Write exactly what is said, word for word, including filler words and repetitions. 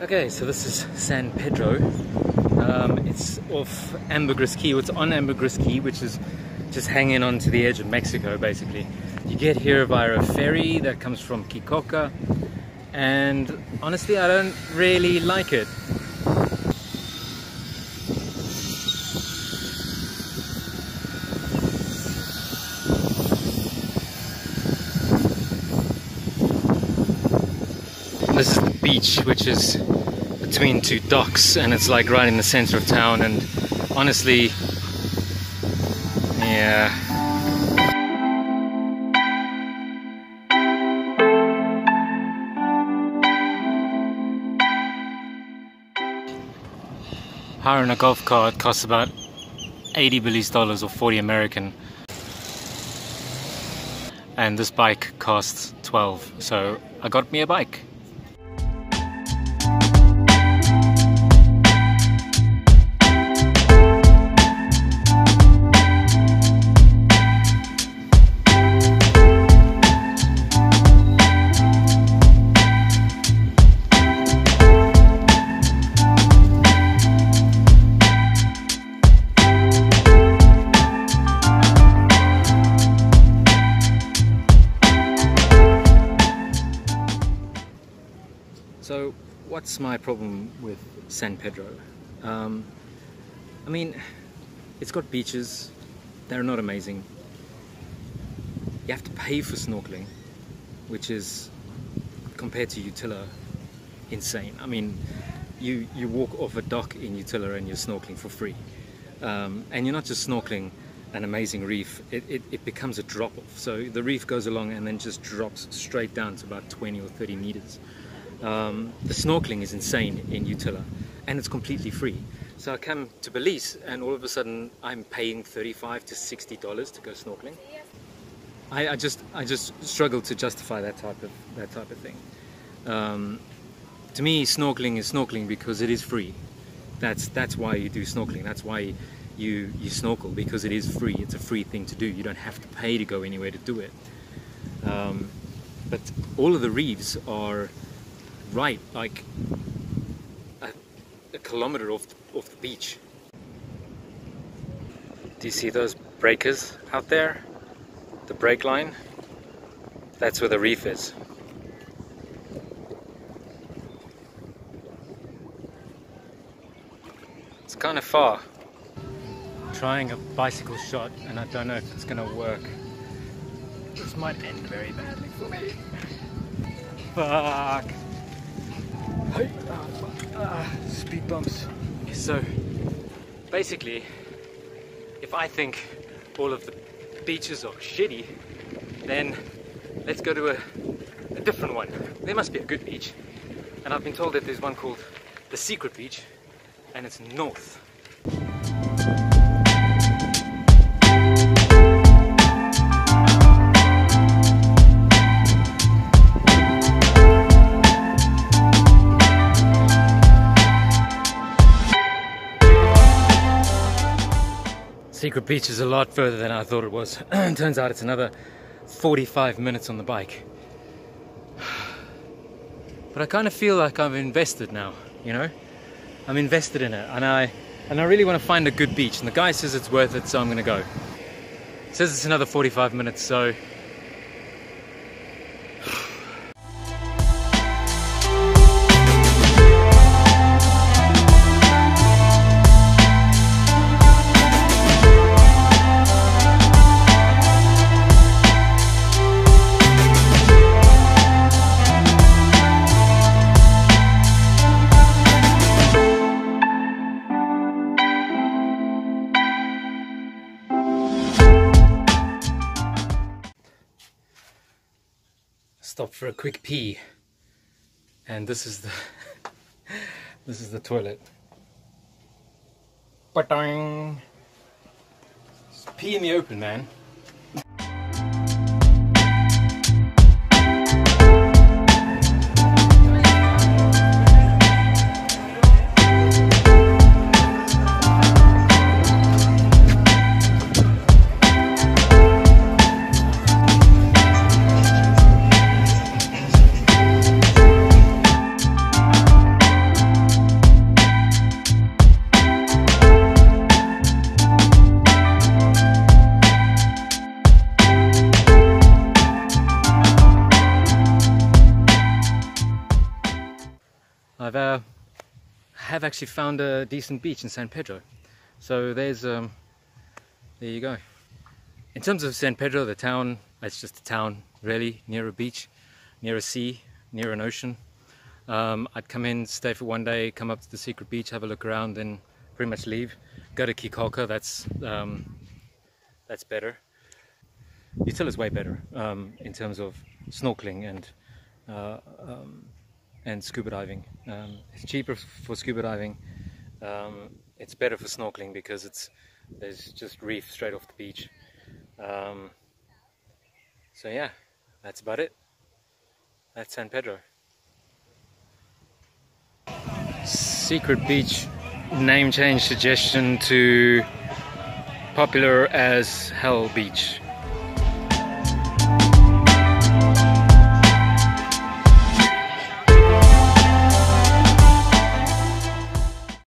Okay, so this is San Pedro. Um, it's off Ambergris Caye. It's on Ambergris Caye, which is just hanging on to the edge of Mexico, basically. You get here via a ferry that comes from Kikoca, and honestly, I don't really like it. This is the beach, which is between two docks, and it's like right in the center of town, and honestly, yeah. Hiring a golf cart costs about eighty Belize dollars or forty American. And this bike costs twelve, so I got me a bike. So what's my problem with San Pedro? Um, I mean, it's got beaches, they're not amazing. You have to pay for snorkeling, which is, compared to Utila, insane. I mean, you, you walk off a dock in Utila and you're snorkeling for free. Um, and you're not just snorkeling an amazing reef, it, it, it becomes a drop-off. So the reef goes along and then just drops straight down to about twenty or thirty meters. Um, the snorkeling is insane in Utila, and it's completely free. So I come to Belize and all of a sudden I'm paying thirty-five to sixty dollars to go snorkeling. I, I just I just struggle to justify that type of that type of thing. Um, to me, snorkeling is snorkeling because it is free. That's that's why you do snorkeling. That's why you you snorkel, because it is free. It's a free thing to do. You don't have to pay to go anywhere to do it. Um, but all of the reefs are right, like a, a kilometer off the, off the beach. Do you see those breakers out there? The break line? That's where the reef is. It's kind of far. I'm trying a bicycle shot, and I don't know if it's gonna work. This might end very badly for me. Fuck. Uh, uh, speed bumps. So basically, if I think all of the beaches are shitty, then let's go to a, a different one. There must be a good beach, and I've been told that there's one called the Secret Beach, and it's north. Secret Beach is a lot further than I thought it was. Turns out it's another forty-five minutes on the bike. But I kind of feel like I'm invested now, you know? I'm invested in it, and I and I really want to find a good beach, and the guy says it's worth it, so I'm gonna go. He says it's another forty-five minutes, so stop for a quick pee, and this is the this is the toilet. Ba-dang. Just pee in the open, man. I've uh, have actually found a decent beach in San Pedro. So there's um, there you go. In terms of San Pedro, the town, it's just a town really, near a beach, near a sea, near an ocean. Um, I'd come in, stay for one day, come up to the secret beach, have a look around, then pretty much leave. Go to Kikoca, that's um, that's better. Utila is way better um, in terms of snorkeling and uh, um, and scuba diving. Um, it's cheaper for scuba diving. Um, it's better for snorkeling because it's there's just reef straight off the beach. Um, so yeah, that's about it. That's San Pedro. Secret beach name change suggestion to popular as hell beach.